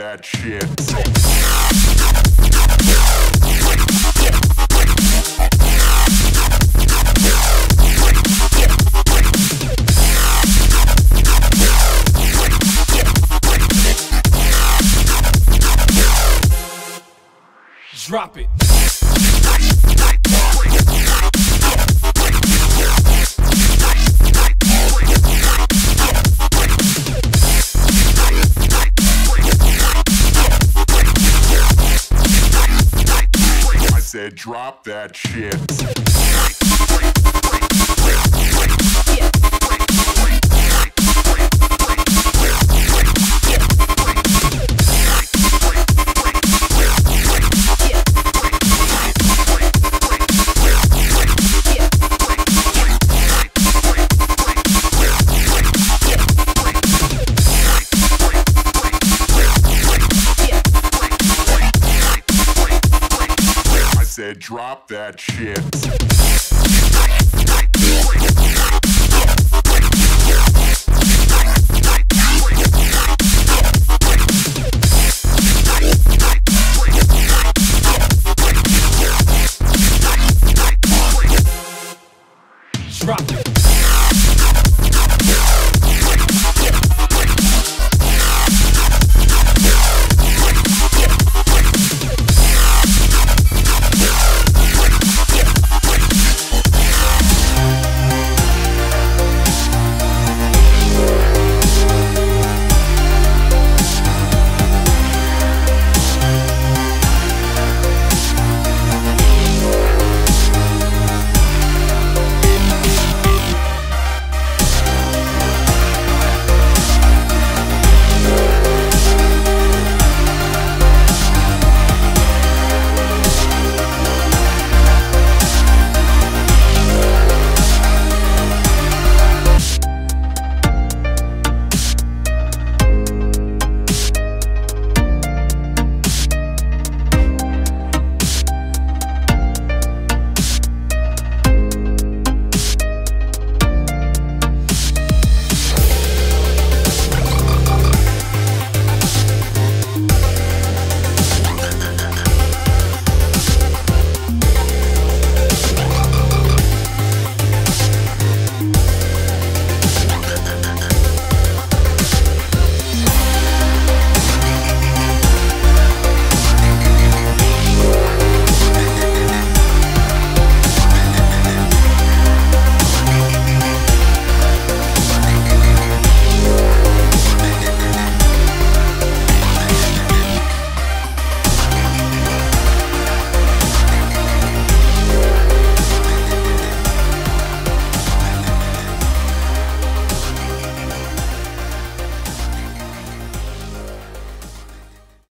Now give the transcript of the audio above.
that shit. Drop it. I said drop that shit. Drop that shit.